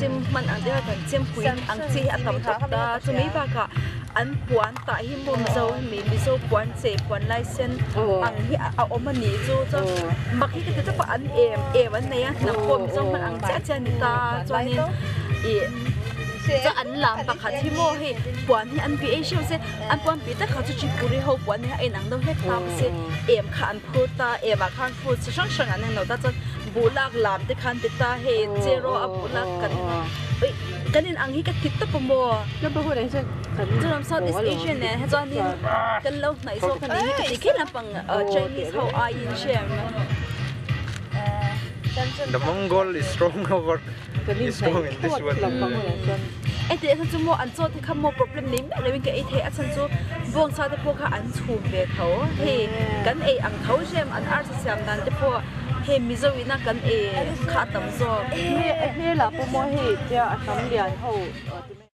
จิ้มมันอันเดียวกันจิ้มคุยอันที่อันต่ำตัดตาจุมีปากะอันควานตาหิมบุญเจ้ามีมิโซควานเสกควานไลเซนอันที่เอาอมันหนีจู่จ้ะบางทีก็จะปะอันเอมอันเนี้ยนักควมจ้องมันอันเจ้าเจนิตาจวนนี้อีจะอันลำปากที่โม่ให้ปวนให้อันพีเอชเซอันปวนปีแต่เขาจะจีบุรีเขาปวนให้ไอ้หนังต้องให้ตามเซเอ็มขันพูดตาเอ็มขันพูดช่างช่างอันนั้นเราจะบุลักลำแต่ขันติดตาเฮเจโรอบุลักกันไอ้กันนี่อังฮิก็ติดตัวปมบ่แล้วพูดอะไรสักจะลำซาดิสเอเชียเนี่ยจอนนี่กันเล่าไหนโซกันนี่ก็ติดแค่ลำปังไชนีสเขาอายินเชียง The Mongol is strong over.It's strong in this one. At the end, more and so they come more problem. Name, they will get it. At the end, so bong sa the poka and chum be thao. Hey, gan a ang thao jam an art siam nan the po. Hey, miso wina gan a khatam so. Hey, la po mo hey, dia asam lian ho.